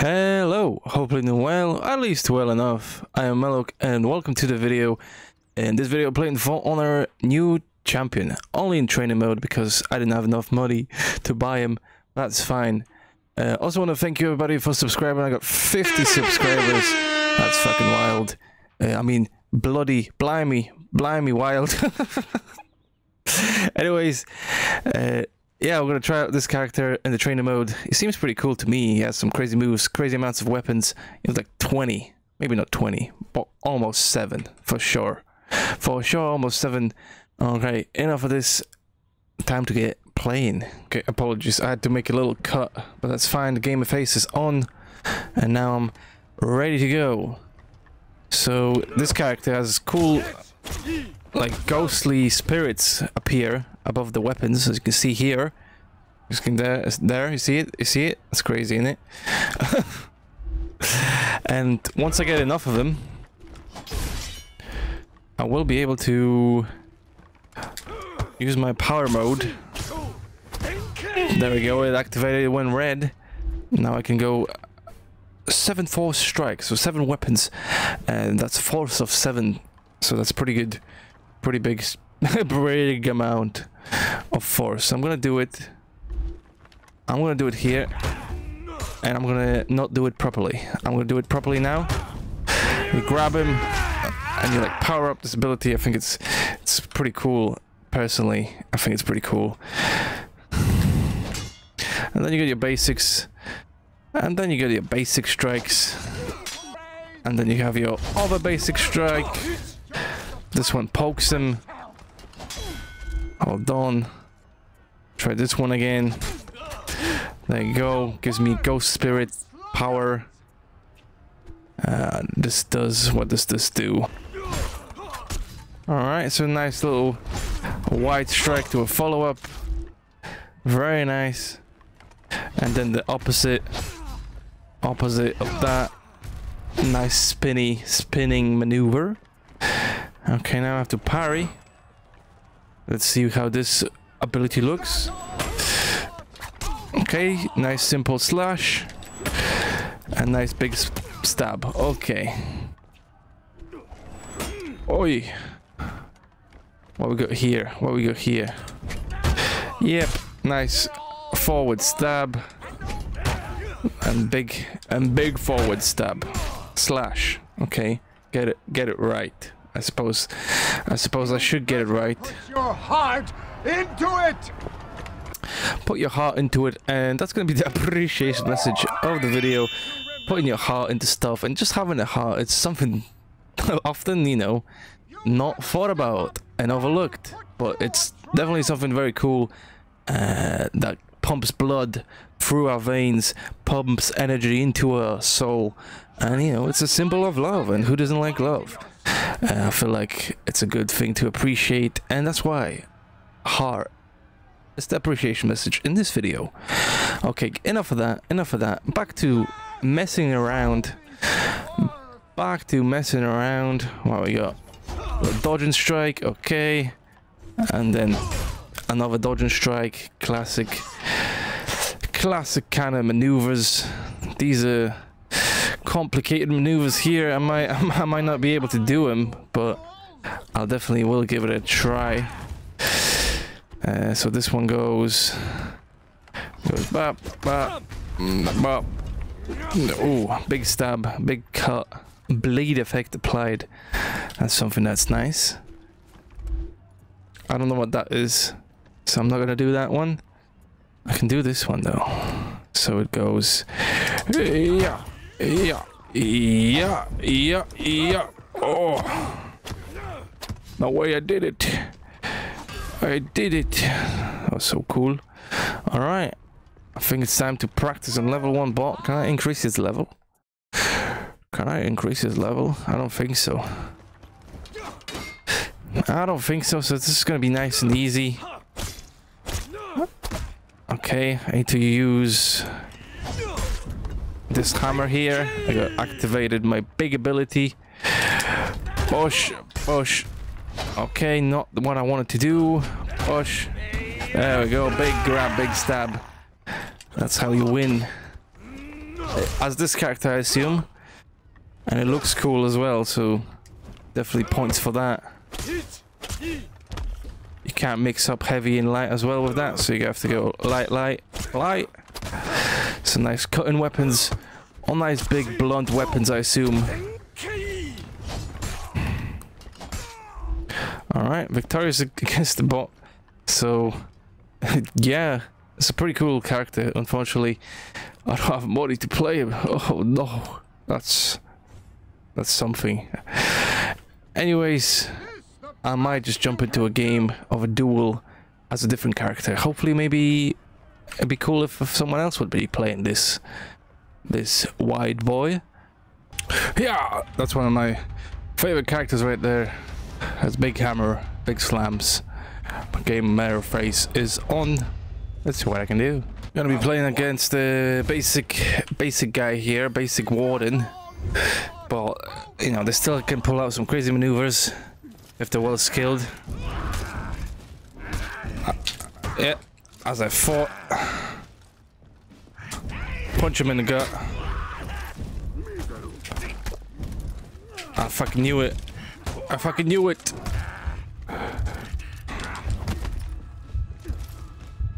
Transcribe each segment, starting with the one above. Hello, hope you're doing well, at least well enough. I am Meloak and welcome to the video. In this video I'm playing For Honor new champion, only in training mode because I didn't have enough money to buy him. That's fine. Also want to thank you everybody for subscribing. I got 50 subscribers. That's fucking wild. I mean bloody blimey wild. Anyways, yeah, we're gonna try out this character in the trainer mode. He seems pretty cool to me. He has some crazy moves, crazy amounts of weapons. He has like 20, maybe not 20, but almost 7 for sure. Almost 7. Okay, enough of this. Time to get playing. Okay, apologies, I had to make a little cut, but that's fine. The game of face is on, and now I'm ready to go. So this character has cool, like ghostly spirits appear above the weapons, as you can see here. There, you see it? That's crazy, isn't it? And once I get enough of them, I will be able to use my power mode. There we go, it activated when red. Now I can go 7 force strikes, so 7 weapons, and that's force of 7. So that's pretty good, pretty big, big amount of force. I'm gonna do it here, and I'm gonna not do it properly. I'm gonna do it properly now. You grab him, and you like power up this ability. I think it's pretty cool. Personally, I think it's pretty cool. And then you get your basics, and then you get your basic strikes, and then you have your other basic strike. This one pokes him. Hold on. Try this one again. There you go. Gives me ghost spirit power. This does... what does this do? Alright, so nice little wide strike to a follow-up. Very nice. And then the opposite of that. Nice spinning maneuver. Okay, now I have to parry. Let's see how this ability looks. Okay, nice simple slash. And nice big stab. Okay. Oi. What we got here? Yep, nice forward stab. And big forward stab. Slash. Okay. Get it right. I suppose I should get it right. Put your heart into it. And that's gonna be the appreciation message of the video. Putting your heart into stuff and just having a heart. It's something often, you know, not thought about and overlooked, but it's definitely something very cool that pumps blood through our veins, pumps energy into our soul, and you know, it's a symbol of love, and who doesn't like love? I feel like it's a good thing to appreciate, and that's why heart is the appreciation message in this video. Okay, enough of that. Back to messing around. What we got? A dodge and strike, okay, and then another dodge and strike. Classic kind of maneuvers. These are complicated maneuvers here. I might not be able to do them, but I'll definitely will give it a try. So this one goes bop bop bop. Oh, big stab, big cut, bleed effect applied. That's something that's nice. I don't know what that is, so I'm not gonna do that one. I can do this one though. So it goes, yeah. Oh, no way! I did it. That was so cool. All right, I think it's time to practice on level 1 bot. Can I increase his level? I don't think so. So this is gonna be nice and easy. Okay, I need to use this hammer here. I got activated my big ability. Push. Okay, not what I wanted to do. Push. There we go. Big grab, big stab. That's how you win. as this character, I assume. And it looks cool as well, so definitely points for that. You can't mix up heavy and light as well with that, so you have to go light, light, light. Some nice cutting weapons. All nice big blunt weapons, I assume. Alright, Victoria's against the bot. So, yeah, it's a pretty cool character. Unfortunately, I don't have money to play him. Oh no, that's something. Anyways, I might just jump into a game of a duel as a different character. Hopefully, maybe it'd be cool if someone else would be playing this wide boy. Yeah, that's one of my favorite characters right there. Has big hammer, big slams. My game mare face is on. Let's see what I can do. Gonna be playing against the basic guy here, basic warden. But you know, they still can pull out some crazy maneuvers if they're well skilled. Yeah, as I thought. Punch him in the gut. I fucking knew it. I fucking knew it.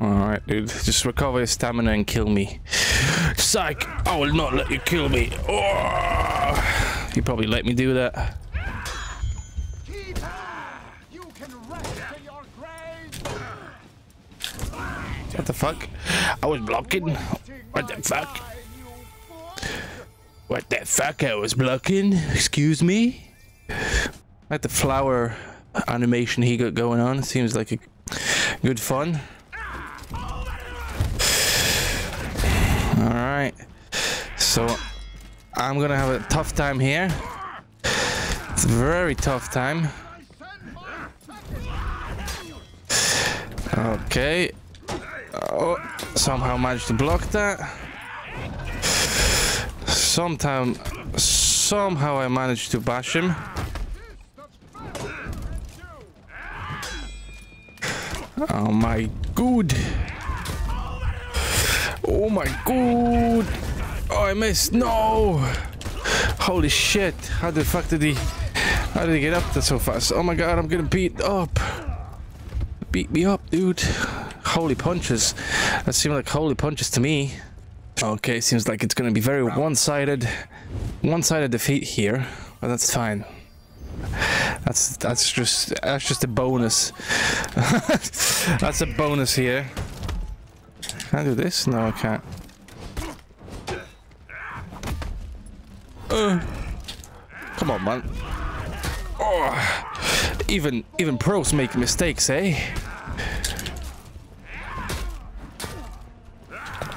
Alright, dude. Just recover your stamina and kill me. Psych! I will not let you kill me. Oh! You probably let me do that. What the fuck? I was blocking. What the fuck? What the fuck? I was blocking? Excuse me? Like the flower animation he got going on. Seems like a good fun. Alright. So, I'm gonna have a tough time here. It's a very tough time. Okay. Oh, somehow managed to block that. Somehow I managed to bash him. Oh my god. Oh my god. Oh, I missed. No. Holy shit. How the fuck did he... How did he get up there so fast? Oh my god, I'm getting beat up. Beat me up, dude. Holy punches. That seemed like holy punches to me. Okay, seems like it's gonna be very one-sided. One-sided defeat here. But that's fine. That's just a bonus. That's a bonus here. Can I do this? No, I can't. Come on, man. Oh, even pros make mistakes, eh?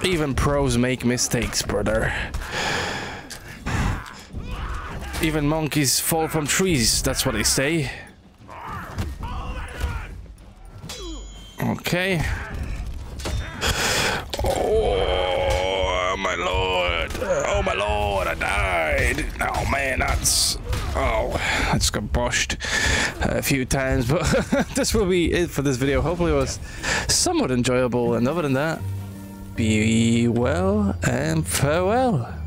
Even pros make mistakes, brother. Even monkeys fall from trees, that's what they say. Okay. Oh my lord. Oh my lord, I died. Oh man, that's... Oh, I just got boshed a few times, but this will be it for this video. Hopefully it was somewhat enjoyable, and other than that, be well and farewell.